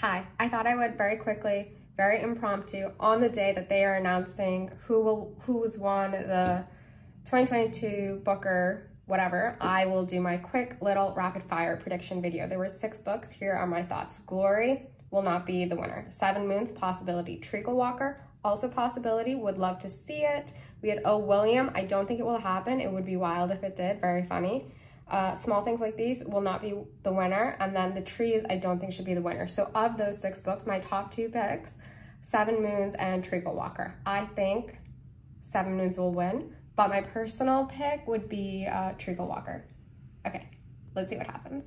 Hi, I thought I would very quickly, very impromptu, on the day that they are announcing who's won the 2022 Booker, whatever, I will do my quick little rapid fire prediction video. There were 6 books. Here are my thoughts. Glory will not be the winner. 7 Moons, possibility. Treacle Walker, also possibility. Would love to see it. We had O. William. I don't think it will happen. It would be wild if it did. Very funny. Small Things Like These will not be the winner. And then The Trees, I don't think should be the winner. So of those 6 books, my top 2 picks, 7 Moons and Treacle Walker. I think 7 Moons will win, but my personal pick would be Treacle Walker. Okay, let's see what happens.